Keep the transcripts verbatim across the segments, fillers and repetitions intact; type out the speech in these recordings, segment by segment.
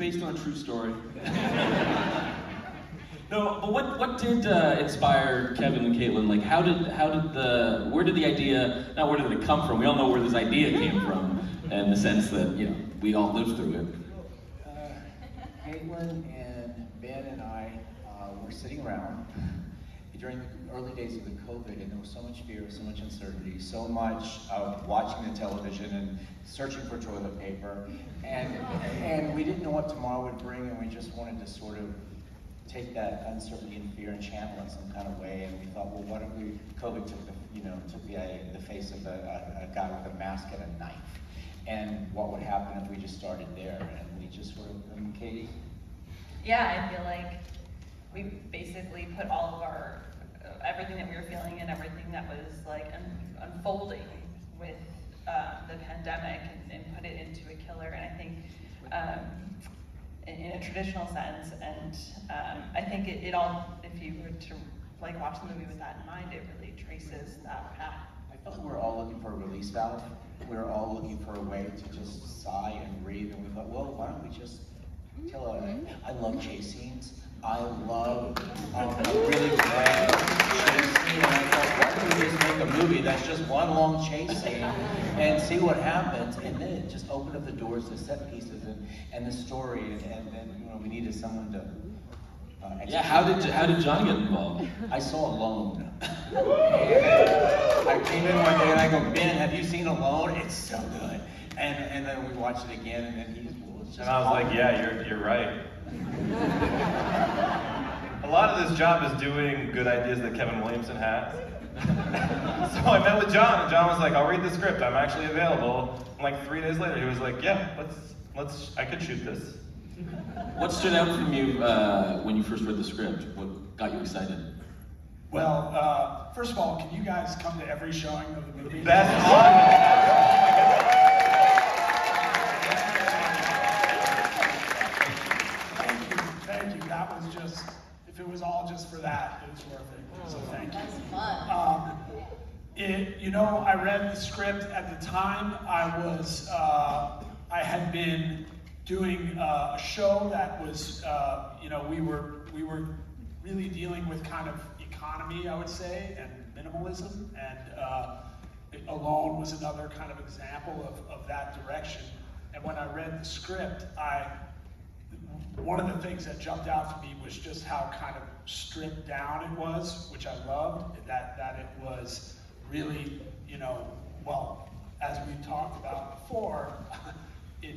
based on a true story. No, but what what did uh, inspire Kevin and Katelyn? Like, how did how did the where did the idea not where did it come from? We all know where this idea came from, in the sense that you know we all lived through it. Uh, Katelyn and Ben and I uh, were sitting around during the early days of the COVID, and there was so much fear, so much uncertainty, so much of watching the television and searching for toilet paper, and and we didn't know what tomorrow would bring, and we just wanted to sort of take that uncertainty and fear and channel in some kind of way, and we thought, well, what if we, COVID took the, you know, took the, uh, the face of a, a, a guy with a mask and a knife, and what would happen if we just started there, and we just sort of, I mean, Katie? Yeah, I feel like we basically put all of our, everything that we were feeling and everything that was like un unfolding with uh, the pandemic and, and put it into a killer, and I think, um, in a traditional sense, and um, I think it, it all, if you were to like watch the movie with that in mind, it really traces that path. I felt like we were all looking for a release valve. We were all looking for a way to just sigh and breathe, and we thought, well, why don't we just tell her, I love chase scenes. I love um, really bad chase scenes. And I thought, why don't we just make a movie that's just one long chase scene and see what happens, and then just open up the doors to set pieces and, and the story, and, and, and you know, we needed someone to uh, yeah, how did, how did John get involved? I saw Alone. I came in one day and I go, Ben, have you seen Alone? It's so good. And, and then we watched it again, and then he's well, it's just. And I was awful. Like, yeah, you're, you're right. A lot of this job is doing good ideas that Kevin Williamson has. So I met with John, and John was like, I'll read the script, I'm actually available. And like three days later, he was like, yeah, let's, let's, I could shoot this. What stood out from you uh, when you first read the script? What got you excited? Well, uh, first of all, can you guys come to every showing of the movie? That's awesome. It was all just for that. It was worth it. So thank you. Um, it, you know, I read the script at the time. I was, uh, I had been doing uh, a show that was, uh, you know, we were we were really dealing with kind of economy, I would say, and minimalism, and uh, Alone was another kind of example of, of that direction. And when I read the script, I. One of the things that jumped out to me was just how kind of stripped down it was, which I loved, that, that it was really, you know, well, as we've talked about before, it,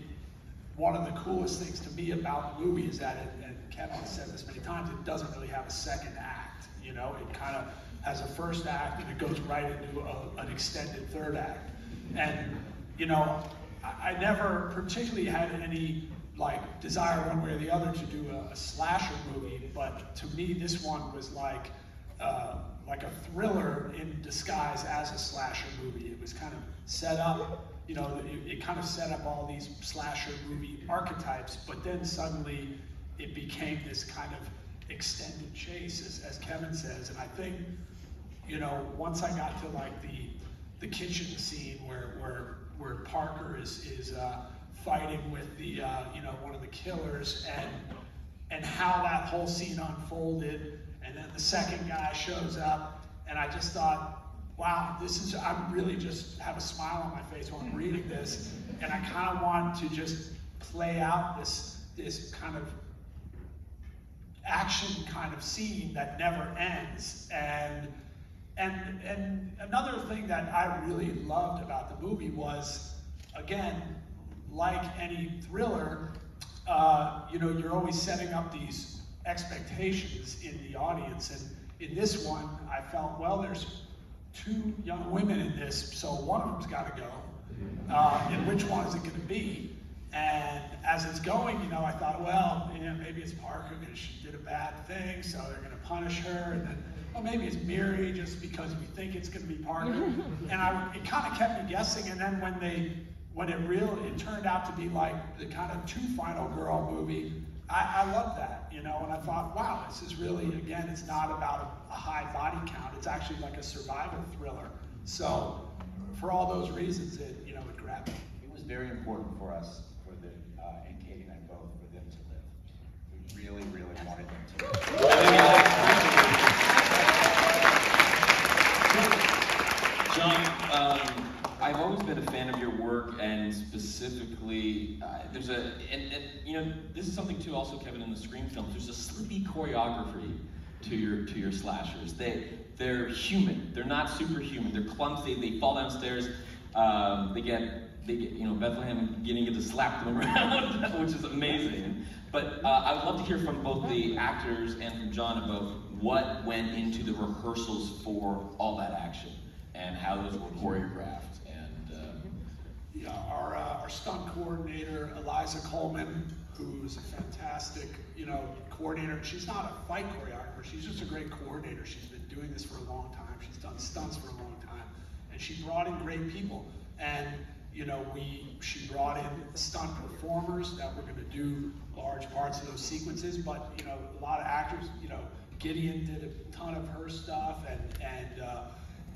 one of the coolest things to me about the movie is that it, and Kevin has said this many times, it doesn't really have a second act, you know, it kind of has a first act and it goes right into a, an extended third act. And, you know, I, I never particularly had any like desire one way or the other to do a, a slasher movie, but to me this one was like uh, like a thriller in disguise as a slasher movie. It was kind of set up, you know, it, it kind of set up all these slasher movie archetypes, but then suddenly it became this kind of extended chase, as, as Kevin says. And I think, you know, once I got to like the the kitchen scene where where where Parker is is. Uh, fighting with the, uh, you know, one of the killers, and and how that whole scene unfolded, and then the second guy shows up, and I just thought, wow, this is, I really just have a smile on my face when I'm reading this, and I kind of want to just play out this, this kind of action kind of scene that never ends. And, and, and another thing that I really loved about the movie was, again, like any thriller, uh, you know, you're always setting up these expectations in the audience. And in this one, I felt, well, there's two young women in this, so one of them's got to go. Uh, and which one is it going to be? And as it's going, you know, I thought, well, you know, maybe it's Parker because she did a bad thing, so they're going to punish her. And then, oh, maybe it's Mary just because we think it's going to be Parker. And I, it kind of kept me guessing. And then when they When it really, it turned out to be like the kind of two final girl movie. I, I love that, you know, and I thought, wow, this is really, again, it's not about a, a high body count. It's actually like a survival thriller. So for all those reasons, it, you know, it grabbed me. It was very important for us for for them, uh, and Katie and I both, for them to live. We really, really wanted them to live. John, um, I've always been a fan of your work, and specifically, uh, there's a, and, and you know, this is something too also, Kevin, in the Scream films, there's a slippy choreography to your to your slashers. They, they're human, they're not superhuman, they're clumsy, they fall downstairs, um, they get, They get, you know, Bethlehem Gideon gets to slap them around, which is amazing. But uh, I would love to hear from both the actors and from John about what went into the rehearsals for all that action and how those were choreographed. And um... yeah, our uh, our stunt coordinator Eliza Coleman, who's a fantastic, you know, coordinator. She's not a fight choreographer. She's just a great coordinator. She's been doing this for a long time. She's done stunts for a long time, and she brought in great people. And you know, we, she brought in stunt performers that were gonna do large parts of those sequences, but, you know, a lot of actors, you know, Gideon did a ton of her stuff, and, and, uh,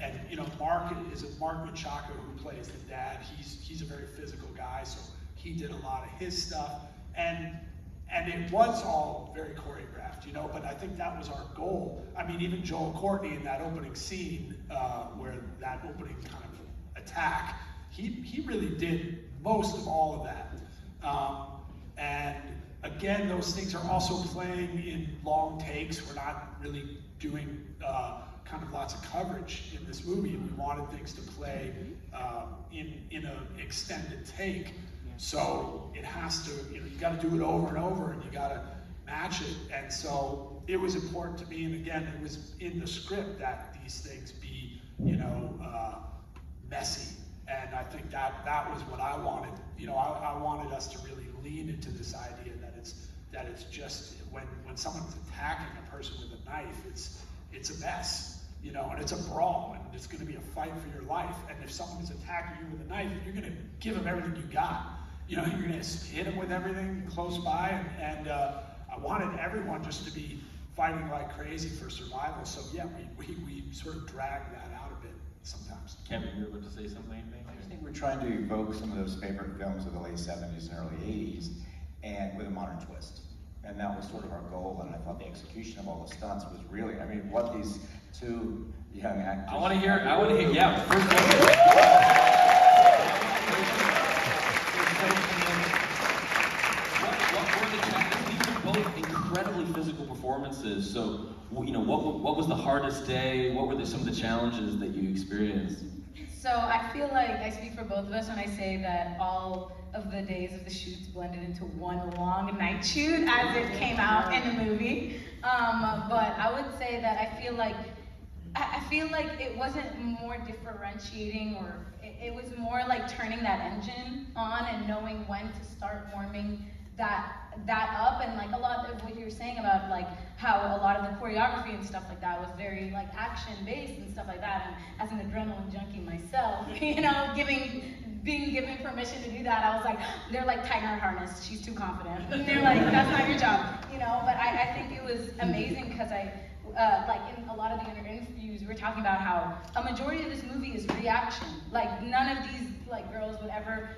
and you know, Mark is a Mark Machado, who plays the dad. He's, he's a very physical guy, so he did a lot of his stuff. And, and it was all very choreographed, you know, but I think that was our goal. I mean, even Joel Courtney in that opening scene, uh, where that opening kind of attack, He, he really did most of all of that. Um, and again, those things are also playing in long takes. We're not really doing uh, kind of lots of coverage in this movie. We wanted things to play uh, in, in an extended take. So it has to, you know, you gotta do it over and over, and you gotta match it. And so it was important to me, and again, it was in the script that these things be, you know, uh, messy. And I think that that was what I wanted. You know, I, I wanted us to really lean into this idea that it's that it's just when when someone's attacking a person with a knife, it's it's a mess, you know, and it's a brawl, and it's going to be a fight for your life. And if someone is attacking you with a knife, you're going to give them everything you got. You know, you're going to hit them with everything close by, and, and uh, I wanted everyone just to be fighting like crazy for survival. So yeah, we we, we sort of dragged that out a bit sometimes. Kevin, you're about to say something? I think we're trying to evoke some of those favorite films of the late seventies and early eighties, and with a modern twist. And that was sort of our goal, and I thought the execution of all the stunts was really, I mean, what these two young actors... I want to hear, I want to hear, yeah. First one. what, what were the, these are both incredibly physical performances, so you know, what, what was the hardest day? What were the, some of the challenges that you experienced? So I feel like I speak for both of us when I say that all of the days of the shoots blended into one long night shoot as it came out in the movie. Um, but I would say that I feel like I feel like it wasn't more differentiating, or it, it was more like turning that engine on and knowing when to start warming that that up. And like a lot of what you were saying about like how a lot of the choreography and stuff like that was very like action based and stuff like that, and as an adrenaline junkie myself, you know, giving being given permission to do that, I was like, they're like, tighten her harness, she's too confident, and they're like, that's not your job, you know. But I, I think it was amazing because I Uh, like in a lot of the interviews, we were talking about how a majority of this movie is reaction. Like none of these like girls would ever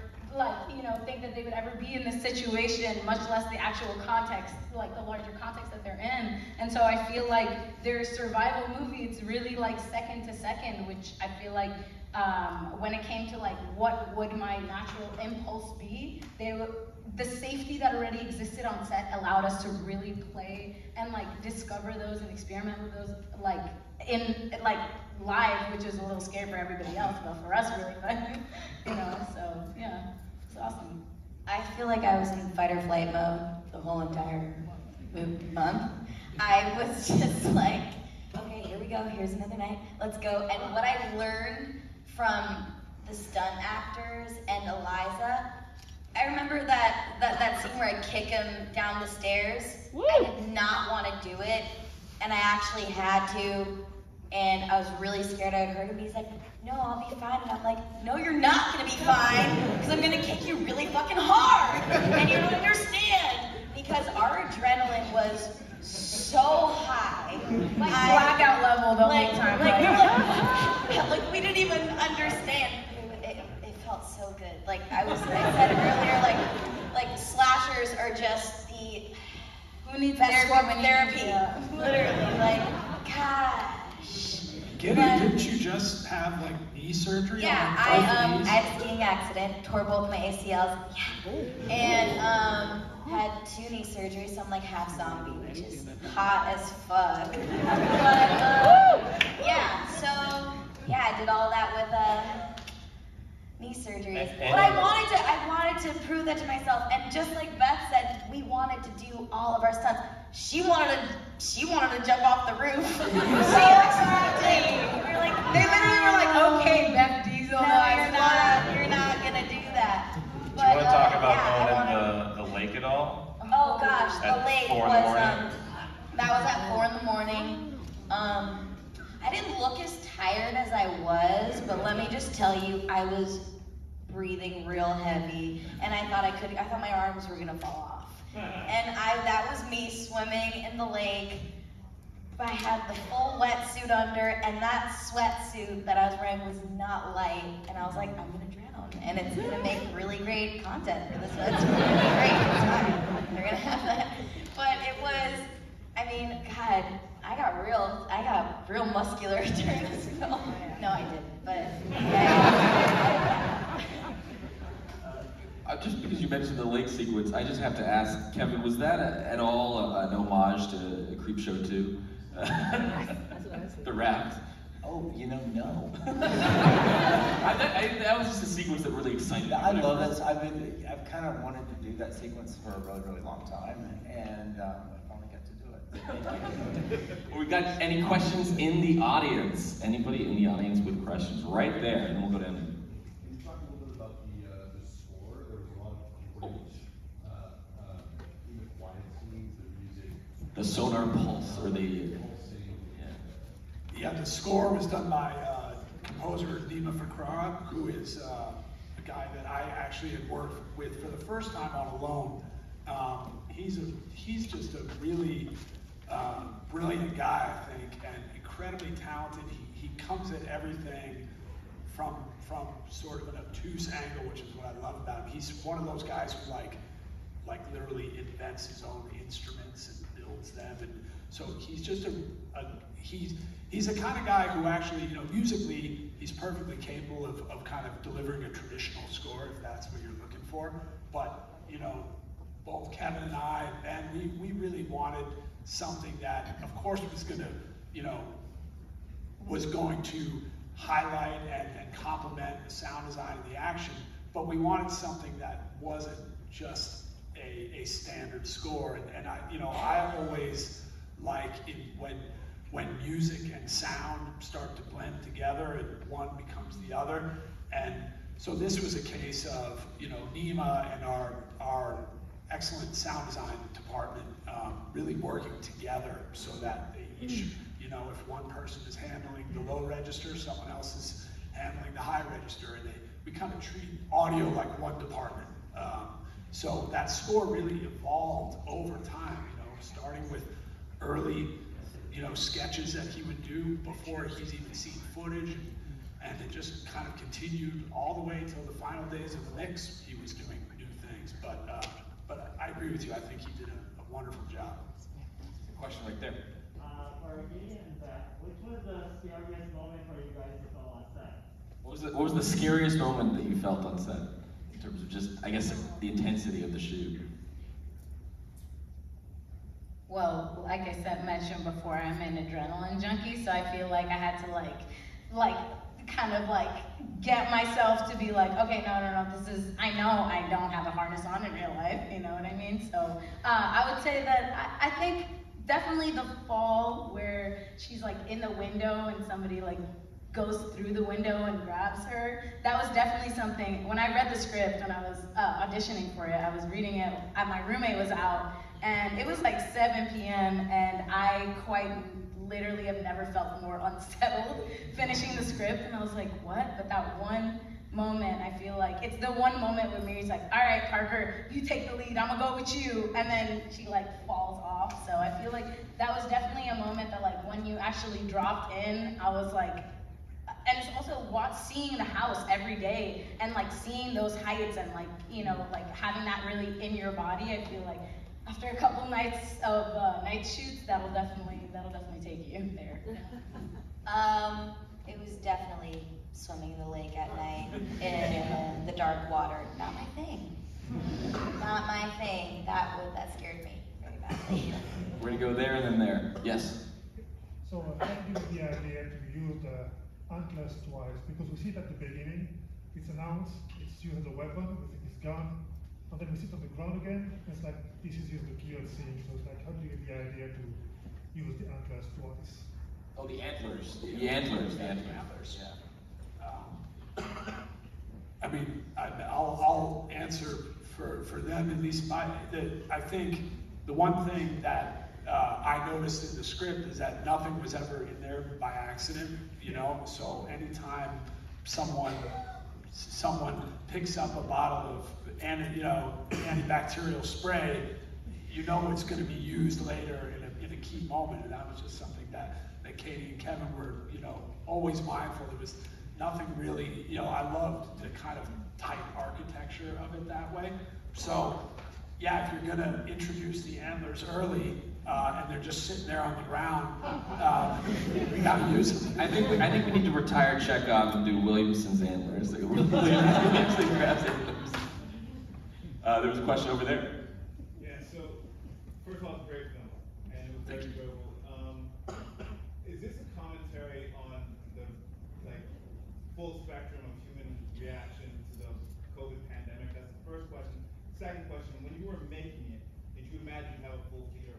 like, you know, think that they would ever be in this situation, much less the actual context, like the larger context that they're in. And so I feel like their survival movie, it's really like second to second, which I feel like um, when it came to like what would my natural impulse be, they would. The safety that already existed on set allowed us to really play and like discover those and experiment with those like in like live, which is a little scary for everybody else, but for us really fun, you know. So yeah, it's awesome. I feel like I was in fight or flight mode the whole entire month. I was just like, okay, here we go. Here's another night. Let's go. And what I learned from the stunt actors and Eliza. I remember that, that, that scene where I kick him down the stairs. Woo. I did not want to do it, and I actually had to, and I was really scared I would hurt him. He's like, no, I'll be fine. And I'm like, no, you're not going to be fine, because I'm going to kick you really fucking hard, and you don't understand, because our adrenaline was so high. Like I, blackout level the like, whole time. Like, like, like, we didn't even understand. It felt so good. Like I was, I said earlier, like, who needs Best therapy form of therapy? Yeah. Literally, like, gosh. Get it? Didn't you just have like knee surgery? Yeah, I um, I had a skiing accident, tore both my A C Ls, yeah. and um, had two knee surgeries, so I'm like half zombie, which is hot as fuck. But um, yeah, so yeah, I did all that with a. Uh, knee surgeries, but I wanted to, I wanted to prove that to myself, and just like Beth said, we wanted to do all of our stunts. She wanted to, she wanted to jump off the roof. She actually, we were like, they literally were like, okay, Beth Diesel, no, you're not, you're not gonna do that. Do but, you want to talk uh, about yeah, going in the, the lake at all? Oh gosh, the lake was, um, that was at four in the morning. Um, I didn't look as tired as I was, but let me just tell you, I was breathing real heavy, and I thought I could, I thought my arms were gonna fall off. And I, that was me swimming in the lake. I had the full wetsuit under, and that sweatsuit that I was wearing was not light, and I was like, I'm gonna drown, and it's gonna make really great content for this one. It's really great, it's they're gonna have that. But it was, I mean, God, I got real, I got real muscular during this film. No, I didn't, but yeah. uh, just because you mentioned the lake sequence, I just have to ask, Kevin, was that a, at all a, an homage to Creepshow two? Uh, the raft? Oh, you know, no. I, I, that was just a sequence that really excited me. I love that. I've been, I've kind of wanted to do that sequence for a really, really long time, and. Um, We got any questions in the audience? Anybody in the audience with questions? Right there, and we'll go down. Can you talk a little bit about the, uh, the score? There was a lot of footage, uh, uh, in the quiet scenes, the music. The sonar pulse, or the... Yeah, yeah the score was done by uh, composer Nima Fakhrav, who is uh, a guy that I actually had worked with for the first time on Alone. Um, he's, a, he's just a really... Um, brilliant guy, I think, and incredibly talented. He, he comes at everything from from sort of an obtuse angle, which is what I love about him. He's one of those guys who like like literally invents his own instruments and builds them, and so he's just a, a he's he's the kind of guy who actually, you know, musically he's perfectly capable of, of kind of delivering a traditional score if that's what you're looking for. But you know, both Kevin and I, and Ben, we, we really wanted something that, of course, was going to, you know, was going to highlight and, and complement the sound design and the action, but we wanted something that wasn't just a, a standard score. And, and I, you know, I always like it when when music and sound start to blend together and one becomes the other. And so this was a case of, you know, Nima and our our. excellent sound design department um, really working together so that they each, you know, if one person is handling the low register, someone else is handling the high register, and they, we kind of treat audio like one department. Um, so that score really evolved over time, you know, starting with early, you know, sketches that he would do before he's even seen footage, and, and it just kind of continued all the way till the final days of the mix. He was doing new things, but. Uh, But I agree with you. I think he did a, a wonderful job. Good question right there. Uh, for Gideon and Beth, which was the scariest moment for you guys to film on set? What was the, what was the scariest moment that you felt on set? In terms of just, I guess, the intensity of the shoot? Well, like I said, mentioned before, I'm an adrenaline junkie, so I feel like I had to like, like, kind of like get myself to be like, okay, no, no, no, this is, I know I don't have a harness on in real life, you know what I mean? So uh, I would say that I, I think definitely the fall where she's like in the window and somebody like goes through the window and grabs her, that was definitely something. When I read the script, when I was uh, auditioning for it, I was reading it, my roommate was out, and it was like seven p m and I quite literally have never felt more unsettled finishing the script, and I was like, what? But that one moment, I feel like, it's the one moment where Mary's like, all right, Parker, you take the lead, I'm gonna go with you, and then she like falls off. So I feel like that was definitely a moment that like when you actually dropped in, I was like, and it's also seeing the house every day and like seeing those heights and like, you know, like having that really in your body, I feel like after a couple nights of uh, night shoots, that'll definitely that'll definitely take you there. Um, it was definitely swimming in the lake at night in the dark water. Not my thing. Not my thing. That would that scared me really badly. We're gonna go there and then there. Yes. So I think it's the idea to use the antlers twice, because we see it at the beginning. It's announced. It's used as a weapon. We think it's gone. And then we sit on the ground again, and it's like, this is used to kill scene, so it's like, how do you get the idea to use the antlers twice? Oh, the antlers. The, the antlers, the antlers, antlers. Yeah. Um, I mean, I, I'll, I'll answer for, for them, at least my, the, I think the one thing that uh, I noticed in the script is that nothing was ever in there by accident, you know? So anytime someone, someone picks up a bottle of anti, you know, antibacterial spray, you know it's going to be used later in a, in a key moment, and that was just something that, that Katie and Kevin were, you know, always mindful. There was nothing really, you know, I loved the kind of tight architecture of it that way. So, yeah, if you're going to introduce the antlers early, Uh, and they're just sitting there on the ground. Uh, we gotta use them. I think we, I think we need to retire Chekhov and do Williamson's antlers. Like, Williamson grabs antlers. Uh, there was a question over there. Yeah. So first of all, it's a great film, and it was very enjoyable. Um, is this a commentary on the like full spectrum of human reaction to the COVID pandemic? That's the first question. Second question: when you were making it, did you imagine how a full theater?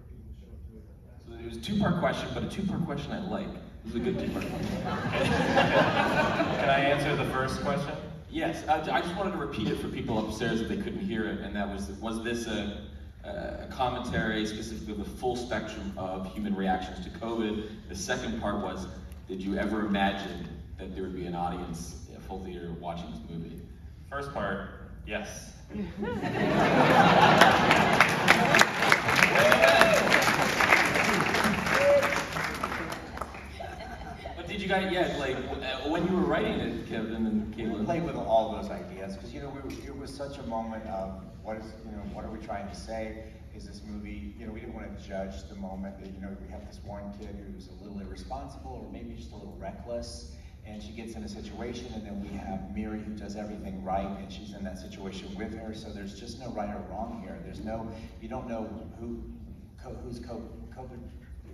It was a two-part question, but a two-part question I like. It was a good two-part question. Can I answer the first question? Yes. I, I just wanted to repeat it for people upstairs if they couldn't hear it, and that was, was this a, a commentary specifically of the full spectrum of human reactions to COVID? The second part was, did you ever imagine that there would be an audience, a full theater, watching this movie? First part, yes. Yeah, like when you were writing it, Kevin and Katelyn. We played with all those ideas because you know we were, it was such a moment of what is you know what are we trying to say? Is this movie? You know, we didn't want to judge the moment that you know we have this one kid who's a little irresponsible or maybe just a little reckless, and she gets in a situation, and then we have Mary who does everything right, and she's in that situation with her. So there's just no right or wrong here. There's no you don't know who co who's co COVID.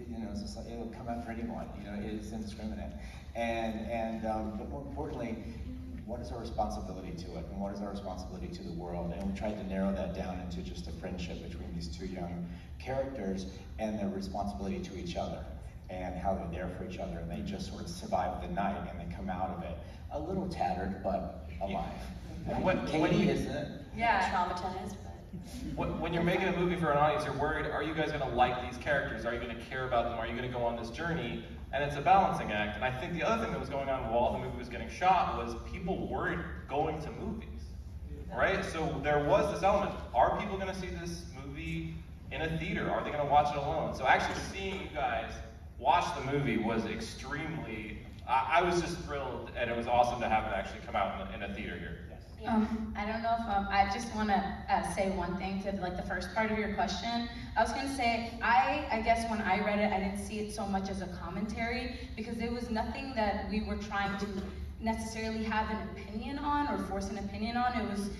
You know, it's just like, it'll come out for anyone, you know, it is indiscriminate. And, and um, but more importantly, what is our responsibility to it? And what is our responsibility to the world? And we tried to narrow that down into just a friendship between these two young characters and their responsibility to each other and how they're there for each other. And they just sort of survive the night and they come out of it a little tattered, but alive. Yeah. What, Katie, what do you, isn't yeah. traumatized. When you're making a movie for an audience, you're worried, are you guys going to like these characters? Are you going to care about them? Are you going to go on this journey? And it's a balancing act. And I think the other thing that was going on while the movie was getting shot was people weren't going to movies, right? So there was this element. Are people going to see this movie in a theater? Are they going to watch it alone? So actually seeing you guys watch the movie was extremely, I, I was just thrilled, and it was awesome to have it actually come out in a, in a theater here. Um, I don't know if um, I just want to uh, say one thing to like the first part of your question. I was going to say, I, I guess when I read it, I didn't see it so much as a commentary because it was nothing that we were trying to necessarily have an opinion on or force an opinion on. It was,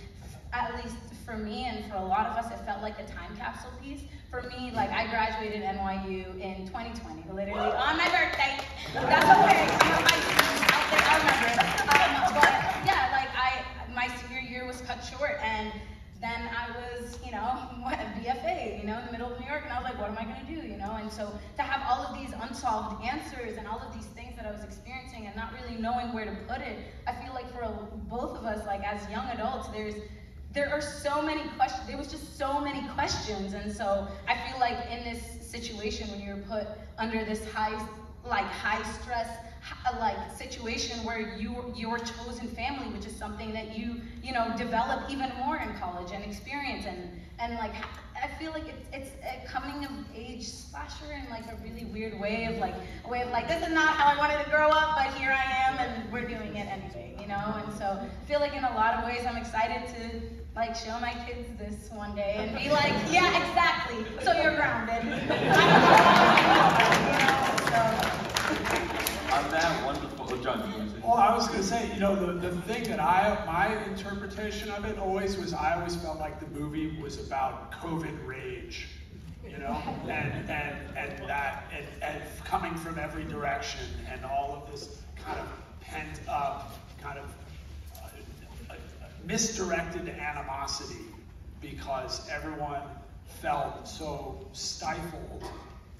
at least for me and for a lot of us, it felt like a time capsule piece. For me, like I graduated N Y U in twenty twenty, literally Whoa. on my birthday. That's okay. You know, I, I remember. Um, but, yeah, like I. My senior year was cut short, and then I was, you know, B F A, you know, in the middle of New York, and I was like, what am I going to do, you know? And so to have all of these unsolved answers and all of these things that I was experiencing and not really knowing where to put it, I feel like for both of us, like as young adults, there's there are so many questions. There was just so many questions, and so I feel like in this situation, when you're put under this high, like high stress. Like situation where you your chosen family, which is something that you you know develop even more in college and experience and and like I feel like it's, it's a coming of age slasher in like a really weird way of like, a way of like, this is not how I wanted to grow up, but here I am and we're doing it anyway, you know? And so I feel like in a lot of ways I'm excited to like show my kids this one day and be like, yeah, exactly, so you're grounded. On that wonderful, John, you Well, I was going to say, you know, the, the thing that I, my interpretation of it always was, I always felt like the movie was about COVID rage, you know, and and and that, and, and coming from every direction, and all of this kind of pent up, kind of uh, misdirected animosity, because everyone felt so stifled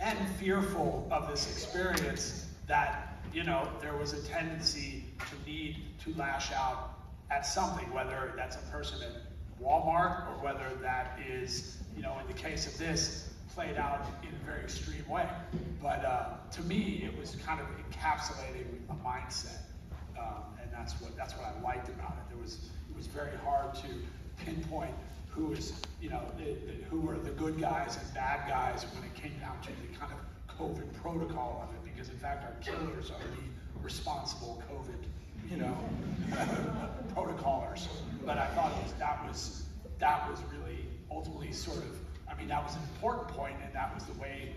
and fearful of this experience that, you know, there was a tendency to need to lash out at something, whether that's a person at Walmart or whether that is, you know, in the case of this, played out in a very extreme way. But uh, to me, it was kind of encapsulating a mindset, um, and that's what that's what I liked about it. There was it was very hard to pinpoint who was, you know, it, it, who were the good guys and bad guys when it came down to the kind of COVID protocol of it, because in fact our killers are the responsible COVID, you know, protocolers. But I thought that was that was really ultimately sort of, I mean, that was an important point, and that was the way,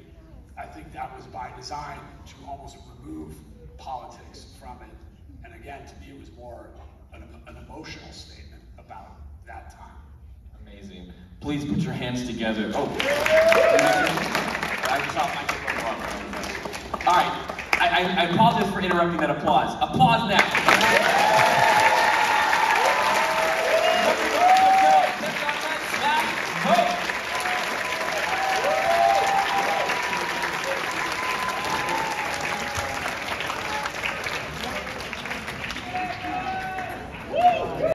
I think that was by design, to almost remove politics from it. And again, to me, it was more an, an emotional statement about that time. Amazing. Please put your hands together. Oh, I dropped my microphone. All right, I, I, I apologize for interrupting that applause. Applause now.